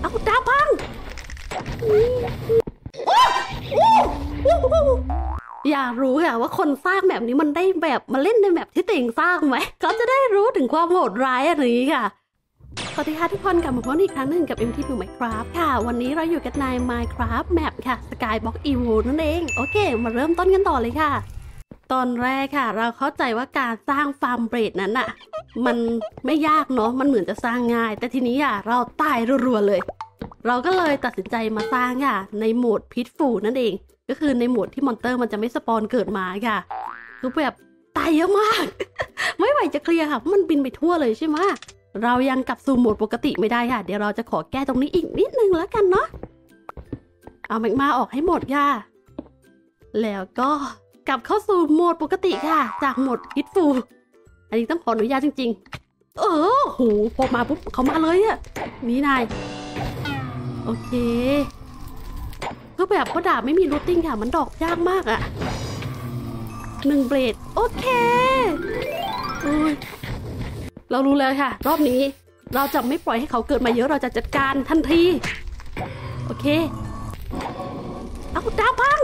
เอาดาบพังอยากรู้ค่ะว่าคนสร้างแบบนี้มันได้แบบมาเล่นในแบบที่ตัวเองสร้างไหมเขาจะได้รู้ถึงความโหดร้ายอะไรนี้ค่ะสวัสดีค่ะทุกคนกลับมาพบอีกครั้งหนึ่งกับ MT-Mew Minecraft ค่ะวันนี้เราอยู่กันใน Minecraft Map ค่ะ Skyblock Evo นั่นเองโอเคมาเริ่มต้นกันต่อเลยค่ะตอนแรกค่ะเราเข้าใจว่าการสร้างฟาร์มเบรดนั้นน่ะมันไม่ยากเนาะมันเหมือนจะสร้างง่ายแต่ทีนี้อ่ะเราตายรัวๆเลยเราก็เลยตัดสินใจมาสร้างค่ะในโหมดพิษฟูนั่นเองก็คือในโหมดที่มอนเตอร์มันจะไม่สปอนเกิดมาค่ะคือแบบตายเยอะมากไม่ไหวจะเคลียร์ค่ะมันบินไปทั่วเลยใช่ไหมเรายังกลับสู่โหมดปกติไม่ได้ค่ะเดี๋ยวเราจะขอแก้ตรงนี้อีกนิดนึงแล้วกันเนาะเอาแมกมาออกให้หมดค่ะแล้วก็กลับเข้าสู่โหมดปกติค่ะจากโหมดพิษฟูอันนี้ต้องขออนุญาตจริงๆโหพอมาปุ๊บเขามาเลยอะนี่นายโอเคคือแบบก็ดาบไม่มีรูทติ้งค่ะมันดอกยากมากอะหนึ่งเบรดโอเคเรารู้เลยค่ะรอบนี้เราจะไม่ปล่อยให้เขาเกิดมาเยอะเราจะจัดการทันทีโอเคเอาดาบพัง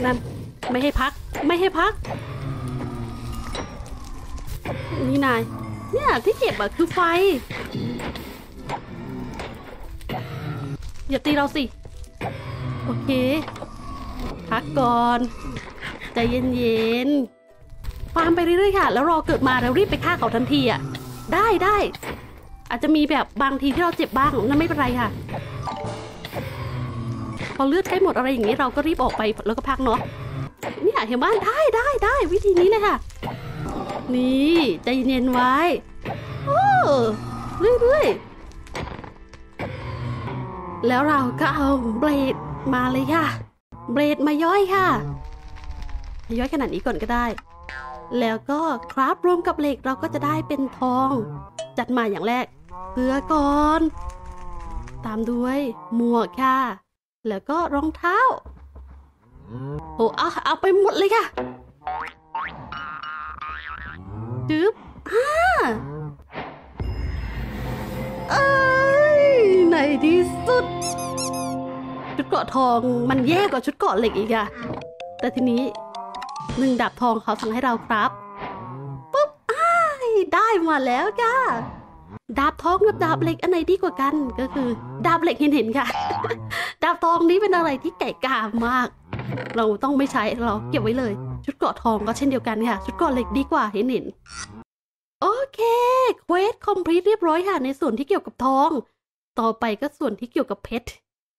นั่นไม่ให้พักไม่ให้พักนี่นายเนี่ยที่เก็บอะคือไฟอย่าตีเราสิโอเคพักก่อนใจเย็นๆฟาร์มไปเรื่อยๆค่ะแล้วรอเกิดมาแล้วรีบไปฆ่าเขาทันทีอ่ะได้อาจจะมีแบบบางทีที่เราเจ็บบ้างนั่นไม่เป็นไรค่ะพอเลือดใกล้หมดอะไรอย่างนี้เราก็รีบออกไปแล้วก็พักเนาะเนี่ยเห็นบ้านได้วิธีนี้เลยค่ะนี่ใจเย็นไว้เรื่อยๆแล้วเราก็เอาเบลดมาเลยค่ะเบลดมาย่อยค่ะย่อยขนาดนี้ก่อนก็ได้แล้วก็คราฟรวมกับเหล็กเราก็จะได้เป็นทองจัดมาอย่างแรกเกลือก่อนตามด้วยหมวกค่ะแล้วก็รองเท้าโอ้เอาไปหมดเลยค่ะจึ๊บในที่สุดชุดเกราะทองมันแย่กว่าชุดเกราะเหล็กอีกค่ะแต่ทีนี้หนึ่งดาบทองเขาสั่งให้เราครับปุ๊บได้มาแล้วค่ะดาบทองกับดาบเหล็กอันไหนดีกว่ากันก็คือดาบเหล็กเห็นค่ะดาบทองนี้เป็นอะไรที่ไก่กามากเราต้องไม่ใช้เราเก็บไว้เลยชุดเกราะทองก็เช่นเดียวกันค่ะชุดเกราะเหล็กดีกว่าเห็นโอเคเควสคอมพลีทเรียบร้อยค่ะในส่วนที่เกี่ยวกับทองต่อไปก็ส่วนที่เกี่ยวกับเพชร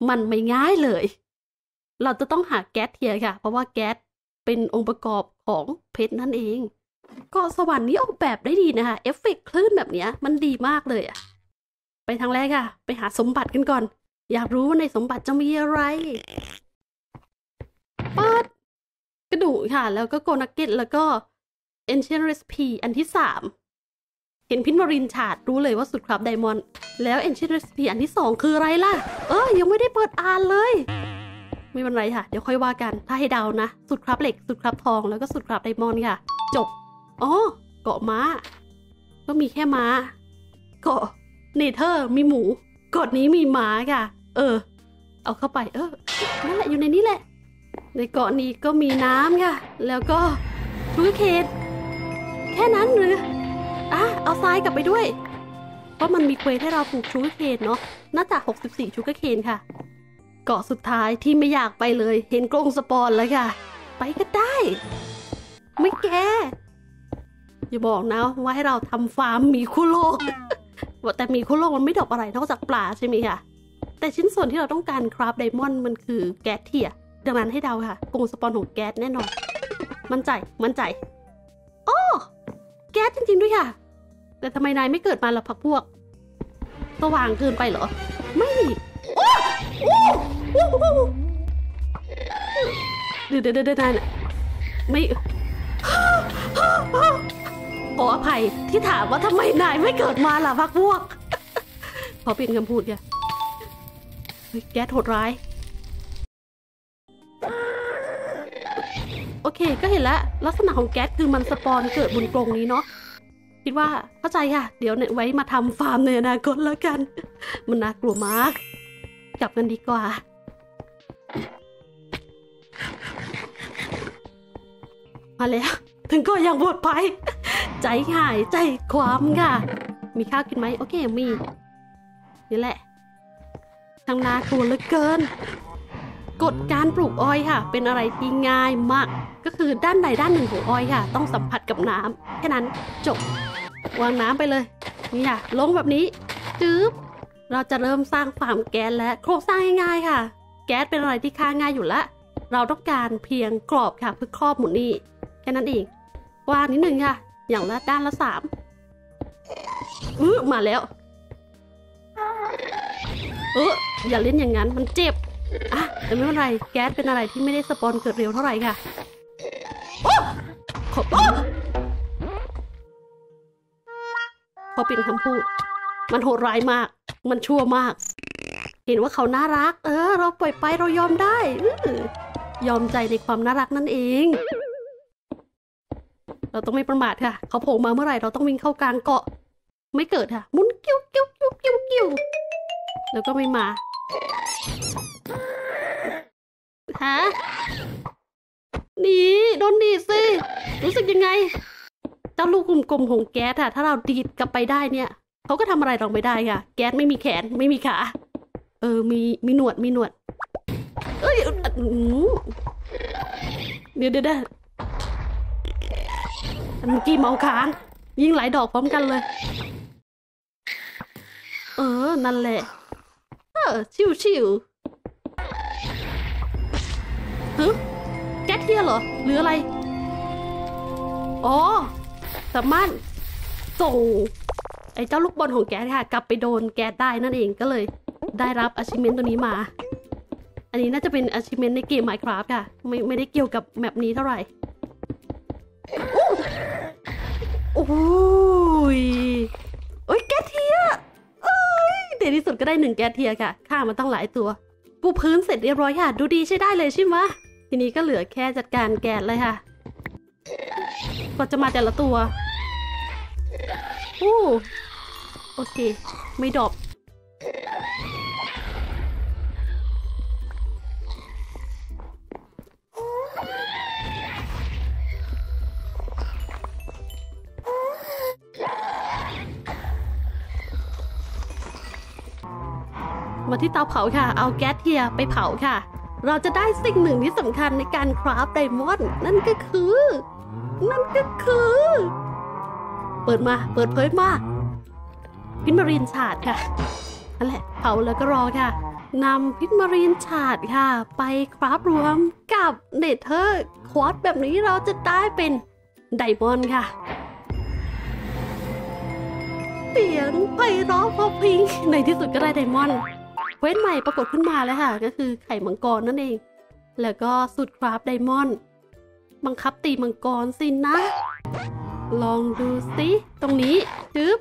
มันไม่ง่ายเลยเราจะต้องหาแก๊สเทียค่ะเพราะว่าแก๊สเป็นองค์ประกอบของเพชรนั่นเองเกาะสวรรค์นี้ออกแบบได้ดีนะคะเอฟเฟกต์คลื่นแบบนี้มันดีมากเลยอะไปทางแรกค่ะไปหาสมบัติกันก่อนอยากรู้ว่าในสมบัติจะมีอะไรปัดกระดูกค่ะแล้วก็โกนักเก็ตแล้วก็เอนเชนเรสพีอันที่3เห็นพินวรินฉาดรู้เลยว่าสุดครับไดมอนด์แล้วเอนเชนเรสพีอันที่2คืออะไรล่ะยังไม่ได้เปิดอ่านเลยไม่เป็นไรค่ะเดี๋ยวค่อยว่ากันถ้าให้เดานะสุดครับเหล็กสุดครับทองแล้วก็สุดครับไดมอนด์ค่ะจบเกาะม้าก็มีแค่ม้าเกาะเนเธอร์มีหมูเกาะนี้มีม้าค่ะเอาเข้าไปนั่นแหละอยู่ในนี้แหละในเกาะนี้ก็มีน้ำค่ะแล้วก็ทุกเขตแค่นั้นหรือเอาทรายกลับไปด้วยเพราะมันมีเควสให้เราปลูกทุกเขตเนาะน่าจะ64ทุกเขตค่ะเกาะสุดท้ายที่ไม่อยากไปเลยเห็นกรงสปอนแล้วค่ะไปก็ได้ไม่แกอย่าบอกนะว่าให้เราทำฟาร์มหมีคู่โลกแต่หมีคู่โลกมันไม่ดอกอะไรนอกจากปลาใช่ไหมค่ะแต่ชิ้นส่วนที่เราต้องการคราฟไดมอนด์มันคือแก๊สเทียดังนั้นให้เดาค่ะกรงสปอนของแก๊สแน่นอนมั่นใจแก๊สจริงๆด้วยค่ะแต่ทำไมนายไม่เกิดมาล่ะพักพวกสว่างเกินไปเหรอไม่เดี๋ยวนะไม่ขออภัยที่ถามว่าทำไมนายไม่เกิดมาล่ะพักพวกขอเปลี่ยนคำพูดค่ะแก๊สโหดร้ายโอเคก็เห็นแล้วลักษณะของแก๊สคือมันสปอนเกิดบนกรงนี้เนาะ คิดว่าเข้าใจค่ะเดี๋ยวเนี่ยไว้มาทำฟาร์มในอนาคตแล้วกันมันน่ากลัวมากกลับกันดีกว่ามาแล้วถึงก็ยังปลอดภัยใจหายใจความค่ะมีข้าวกินไหมโอเคมีนี่แหละทางนากลัวเหลือเกินกฎการปลูกอ้อยค่ะเป็นอะไรที่ง่ายมากก็คือด้านใดด้านหนึ่งของอ้อยค่ะต้องสัมผัสกับน้ำแค่นั้นจบวางน้ำไปเลยนี่ค่ะลงแบบนี้จื๊บเราจะเริ่มสร้างฟาร์มแก๊สและโครงสร้างง่ายๆค่ะแก๊สเป็นอะไรที่ค่าง่ายอยู่ละเราต้องการเพียงกรอบค่ะเพื่อครอบหมุนนี่แค่นั้นเองวางนิดหนึ่งค่ะอย่างละด้านละ3มาแล้วอย่าเล่นอย่างนั้นมันเจ็บอ่ะแต่ไม่เป็นไรแก๊สเป็นอะไรที่ไม่ได้สปอนเกิดเร็วเท่าไหร่ค่ะเขาเป็นคำพูดมันโหดร้ายมากมันชั่วมากเห็นว่าเขาน่ารักเราปล่อยไปเรายอมได้ยอมใจในความน่ารักนั่นเองเราต้องไม่ประมาทค่ะเขาโผล่มาเมื่อไหร่เราต้องวิ่งเข้ากลางเกาะไม่เกิดค่ะมุนกิ้วกิ้วกิ้วกิ้วกิ้วแล้วก็ไม่มาฮะหนีโดนดีสิรู้สึกยังไงเจ้าลูกกลมๆของแก๊สค่ะถ้าเราดีดกลับไปได้เนี่ยเขาก็ทำอะไรเราไม่ได้ค่ะแก๊สไม่มีแขนไม่มีขามีหนวดมีหนวดเดี๋ยวเมื่อกี้เมาค้างยิงหลายดอกพร้อมกันเลยนั่นแหละชิวแก๊สเทียเหรอหรืออะไรอ๋อสามารถส่งไอ้เจ้าลูกบอลของแก๊สค่ะกลับไปโดนแก๊สได้นั่นเองก็เลยได้รับอาชีพเมนต์ตัวนี้มาอันนี้น่าจะเป็นอาชีพเมนต์ในเกม Minecraft ค่ะไม่ได้เกี่ยวกับแมปนี้เท่าไหร่โอ้ยโอ้ยแก๊สเทียเดี๋ยวที่สุดก็ได้1แก๊สเทียค่ะฆ่ามันตั้งหลายตัวปูพื้นเสร็จเรียบร้อยค่ะดูดีใช้ได้เลยใช่ไหมทีนี้ก็เหลือแค่จัดการแก๊สเลยค่ะก็จะมาแต่ละตัวโอเคไม่ดรอปมาที่เตาเผาค่ะเอาแก๊สเทียไปเผาค่ะเราจะได้สิ่งหนึ่งที่สำคัญในการคราฟไดมอนด์นั่นก็คือเปิดมาเปิดเผยมาพิษมารีนฉาดค่ะนั่นแหละเผาแล้วก็รอค่ะนำพิษมารีนฉาดค่ะไปคราฟรวมกับเนเธอร์ควอตซ์แบบนี้เราจะได้เป็นไดมอนด์ค่ะเสียงไพเราะเพราะพริ้งในที่สุดก็ได้ไดมอนด์เว้นใหม่ปรากฏขึ้นมาแล้วค่ะก็คือไข่มังกรนั่นเองแล้วก็สุดคราฟไดมอนด์บังคับตีมังกรสินะลองดูสิตรงนี้จึ๊บ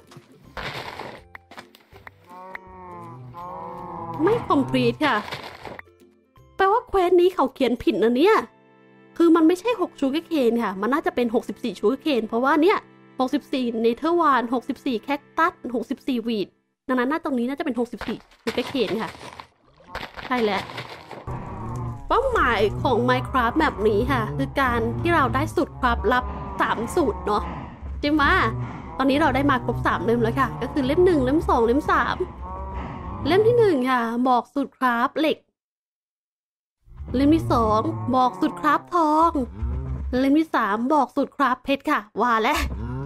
ไม่คอมพลีทค่ะแปลว่าเควสนี้เขาเขียนผิดนะเนี่ยคือมันไม่ใช่6ชูเกอร์เคนค่ะมันน่าจะเป็น64ชูเกอร์เคนเพราะว่าเนี่ย64เนเธอร์วาน64แคคตัส64วีดดังนั้นหน้าตรงนี้น่าจะเป็น64ชูเกอร์เคนค่ะใช่แล้วเป้าหมายของ Minecraft แบบนี้ค่ะคือการที่เราได้สูตรความลับ3สูตรเนาะใช่ไหมตอนนี้เราได้มาครบ3เล่มแล้วค่ะก็คือเล่ม1เล่ม2เล่ม3เล่มที่1ค่ะบอกสูตรคราฟเหล็กเล่มที่2บอกสูตรคราฟทองเล่มที่3บอกสูตรคราฟเพชรค่ะว่าแล้ว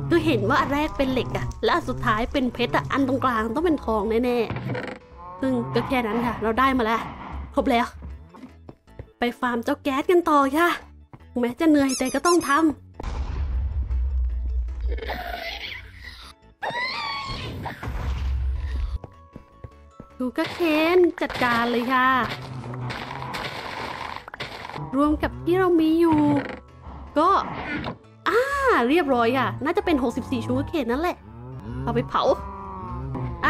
คือเห็นว่าอันแรกเป็นเหล็กอะและอันสุดท้ายเป็นเพชรอะอันตรงกลางต้องเป็นทองแน่ๆซึ่งก็แค่นั้นค่ะเราได้มาแล้วครบแล้วไปฟาร์มเจ้าแก๊สกันต่อค่ะแม้จะเหนื่อยแต่ก็ต้องทำดูก็เค้นจัดการเลยค่ะรวมกับที่เรามีอยู่ก็เรียบร้อยค่ะน่าจะเป็น64ชูเค้นนั่นแหละเอาไปเผา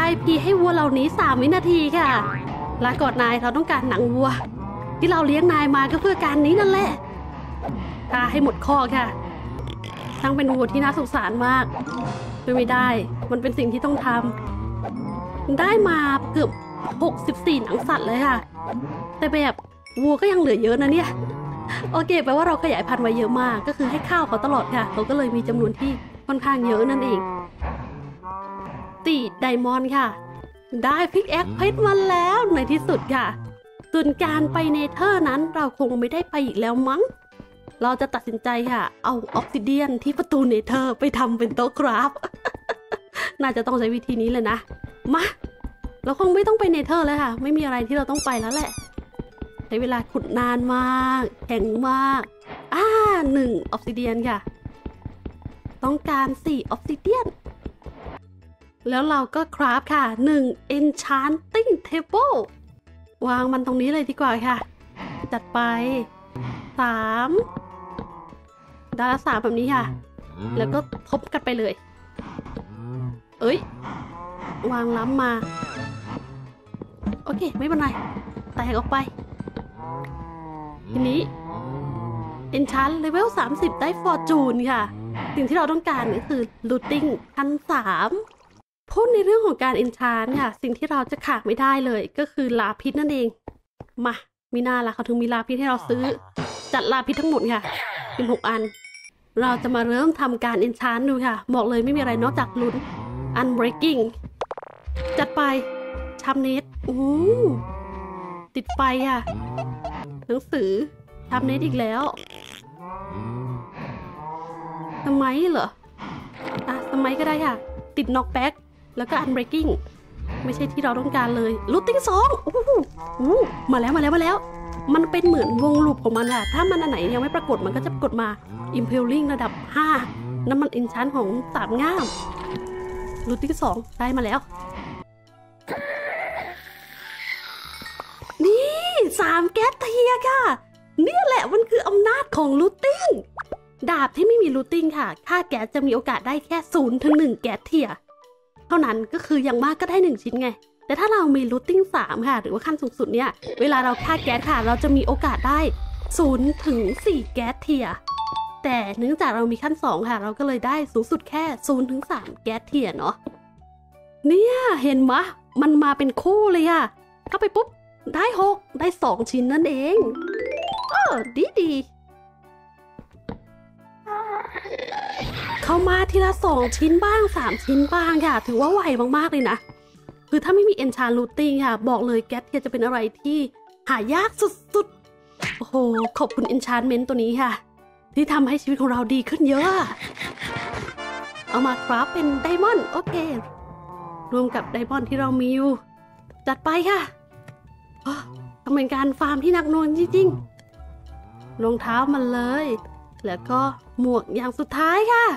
IP ให้วัวเหล่านี้3วินาทีค่ะลาก่อนนายเราต้องการหนังวัวที่เราเลี้ยงนายมาก็เพื่อการนี้นั่นแหละฆ่าให้หมดคอกค่ะทั้งเป็นวัวที่น่าสงสารมาก เป็นไม่ได้มันเป็นสิ่งที่ต้องทำได้มาเกือบ64หนังสัตว์เลยค่ะแต่แบบวัวก็ยังเหลือเยอะนะเนี่ยโอเคแปลว่าเราขยายพันธุ์ไว้เยอะมากก็คือให้ข้าวเขาตลอดค่ะเราก็เลยมีจำนวนที่ค่อนข้างเยอะนั่นเองตีไดมอนด์ค่ะได้พิกแอคเพชรมาแล้วในที่สุดค่ะส่วนการไปเนเธอร์นั้นเราคงไม่ได้ไปอีกแล้วมั้งเราจะตัดสินใจค่ะเอาออกซิเดียนที่ประตูเนเธอร์ไปทำเป็นโต๊ะคราฟ น่าจะต้องใช้วิธีนี้เลยนะมาเราคงไม่ต้องไปเนเธอร์แล้วค่ะไม่มีอะไรที่เราต้องไปแล้วแหละใช้เวลาขุดนานมากแข็งมาก1ออกซิเดียนค่ะต้องการ4ออกซิเดียนแล้วเราก็คราฟค่ะ1 enchanting table วางมันตรงนี้เลยดีกว่าค่ะจัดไป3ดาราสามแบบนี้ค่ะแล้วก็ทบกันไปเลยเอ้ยวางล้ำมาโอเคไม่เป็นไรแตกออกไปทีนี้ enchant level 30ได้ fortune ค่ะสิ่งที่เราต้องการก็คือ looting ขั้น3พูดในเรื่องของการ enchant ค่ะสิ่งที่เราจะขาดไม่ได้เลยก็คือลาพิษนั่นเองมามีหน้าละเขาถึงมีลาพิษให้เราซื้อจัดลาพิษทั้งหมดค่ะเป็น6อันเราจะมาเริ่มทำการ enchant ดูค่ะบอกเลยไม่มีอะไรนอกจากลุ้น unbreaking จัดไปชามเนตติดไปค่ะหนังสือชามเนตอีกแล้วสมัยเหรอสมัยก็ได้ค่ะติดน็อกแบ็กแล้วก็ unbreaking ไม่ใช่ที่เราต้องการเลยลูตติ้ง2มาแล้วมันเป็นเหมือนวงลูปของมันค่ะถ้ามันอันไหนยังไม่ปรากฏมันก็จะปรากฏมา impaling ระดับ5น้ำมัน enchant ของ3ง่ามลูตติ้ง2ได้มาแล้วนี่3แก๊สเทียค่ะเนี่ยแหละมันคืออำนาจของลูตติ้งดาบที่ไม่มีลูตติ้งค่ะค่าแก๊สจะมีโอกาสได้แค่0 ถึง 1แก๊สเทียเท่านั้นก็คืออย่างมากก็ได้1ชิ้นไงแต่ถ้าเรามีลูตติ้ง3ค่ะหรือว่าขั้นสูงสุดเนี่ยเวลาเราค่าแก๊สค่ะเราจะมีโอกาสได้0 ถึง 4แก๊สเทียแต่เนื่องจากเรามีขั้น2ค่ะเราก็เลยได้สูงสุดแค่0 ถึง 3แก๊สเทียเนาะเนี่ยเห็นมะมันมาเป็นคู่เลยค่ะเข้าไปปุ๊บได้6ได้2ชิ้นนั่นเองดีเข้ามาทีละ2ชิ้นบ้าง3ชิ้นบ้างค่ะถือว่าไวมากๆเลยนะคือถ้าไม่มี enchant looting ค่ะบอกเลยแก๊สเทียจะเป็นอะไรที่หายากสุดๆโอ้โหขอบคุณ enchantment ตัวนี้ค่ะที่ทำให้ชีวิตของเราดีขึ้นเยอะเอามาคราฟเป็นไดมอนด์โอเครวมกับไดมอนด์ที่เรามีอยู่จัดไปค่ะทำเป็นการฟาร์มที่หนักหน่วงจริงๆรองเท้ามันเลยแล้วก็หมวกอย่างสุดท้ายค่ะ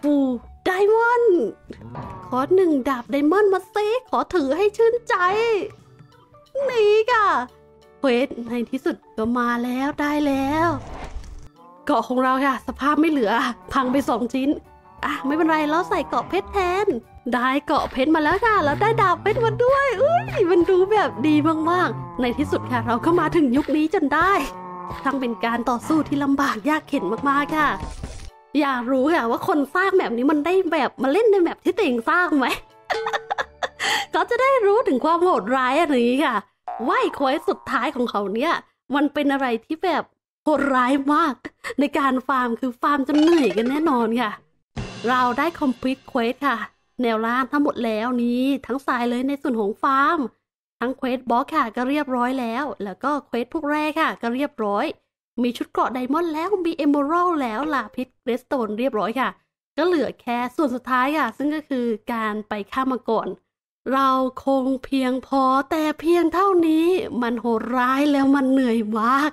ฟูไดมอนด์ขอ1ดาบไดมอนด์มาซิขอถือให้ชื่นใจนี่ค่ะเควสในที่สุดก็มาแล้วได้แล้วเกาะของเราค่ะสภาพไม่เหลือพังไป2ชิ้นไม่เป็นไรเราใส่เกาะเพชรแทนได้เกาะเพชรมาแล้วค่ะแล้วได้ดาบเพชรมาด้วยอุ้ยมันดูแบบดีมากๆในที่สุดค่ะเราก็มาถึงยุคนี้จนได้ทั้งเป็นการต่อสู้ที่ลำบากยากเข็ญมากๆค่ะอยากรู้ค่ะว่าคนสร้างแบบนี้มันได้แบบมาเล่นในแบบที่ตัวเองสร้างไหม ก็จะได้รู้ถึงความโหดร้ายอะไรนี้ค่ะว่าไอ้ควายสุดท้ายของเขาเนี่ยมันเป็นอะไรที่แบบโหดร้ายมากในการฟาร์มคือฟาร์มจนเหนื่อยกันแน่นอนค่ะเราได้คอมพลีทเควสค่ะแนวล่างทั้งหมดแล้วนี้ทั้งสายเลยในส่วนของฟาร์มทั้งเควสบล็อกค่ะก็เรียบร้อยแล้วแล้วก็เควสพวกแรกค่ะก็เรียบร้อยมีชุดเกราะไดมอนด์แล้วมีเอเมอรัลด์แล้วลาพิษเรสโตนเรียบร้อยค่ะก็เหลือแค่ส่วนสุดท้ายค่ะซึ่งก็คือการไปฆ่ามังกรเราคงเพียงพอแต่เพียงเท่านี้มันโหดร้ายแล้วมันเหนื่อยมาก